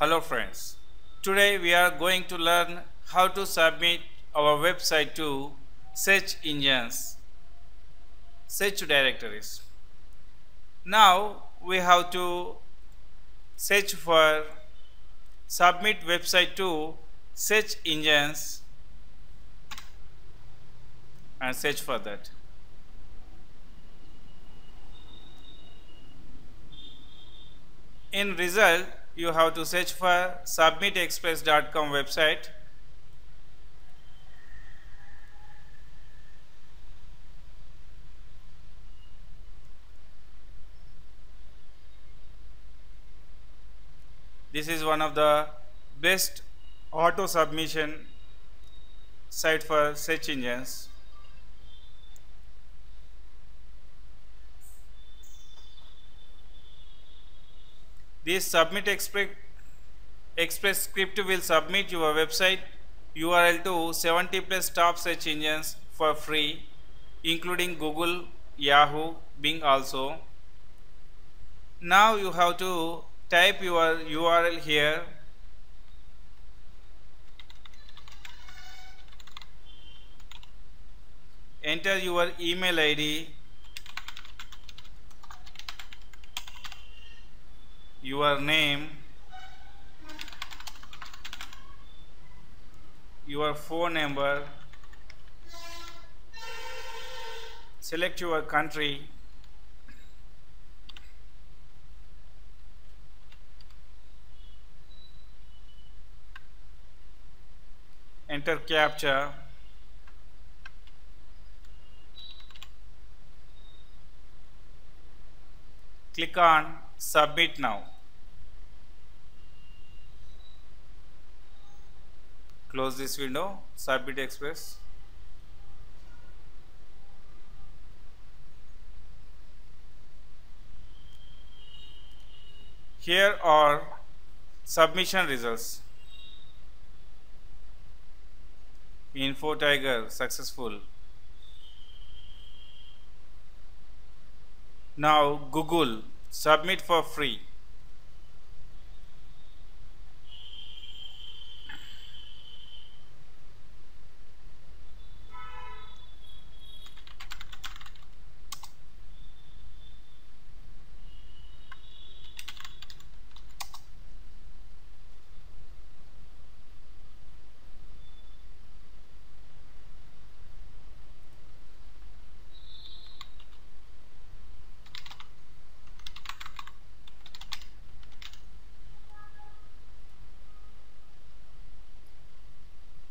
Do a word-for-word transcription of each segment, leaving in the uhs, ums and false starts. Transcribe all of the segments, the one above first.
Hello friends, today we are going to learn how to submit our website to search engines, search directories. Now we have to search for submit website to search engines and search for that. In result, you have to search for Submit Express dot com website. This is one of the best auto submission site for search engines. This Submit Express, Express script will submit your website U R L to seventy plus top search engines for free, including Google, Yahoo, Bing also. Now you have to type your U R L here. Enter your email I D, your name, your phone number, select your country, enter CAPTCHA, click on Submit Now. Close this window, Submit Express. Here are submission results. InfoTiger successful. Now Google, submit for free.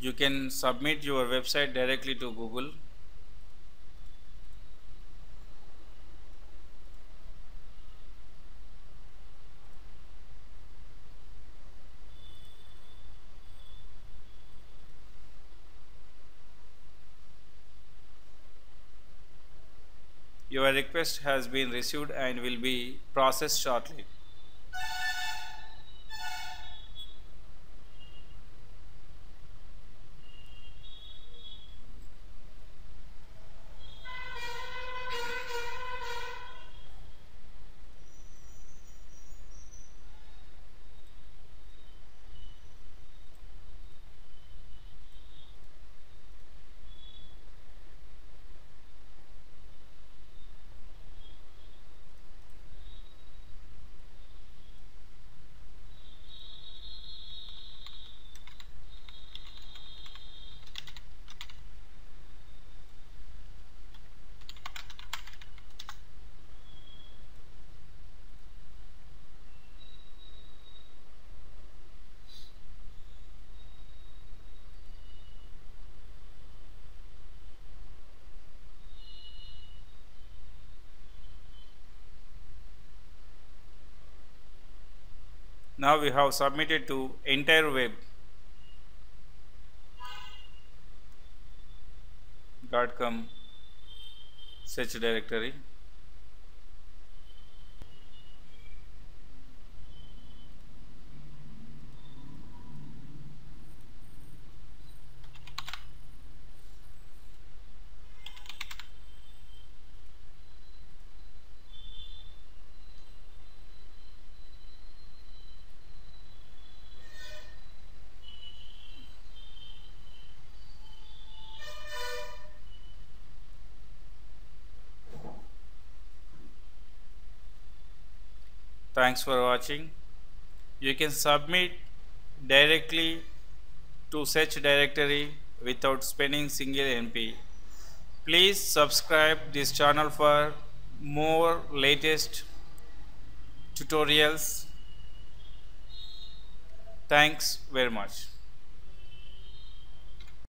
You can submit your website directly to Google. Your request has been received and will be processed shortly. Now we have submitted to entire web dot com search directory. Thanks for watching. You can submit directly to search directory without spending single N P. Please subscribe this channel for more latest tutorials. Thanks very much.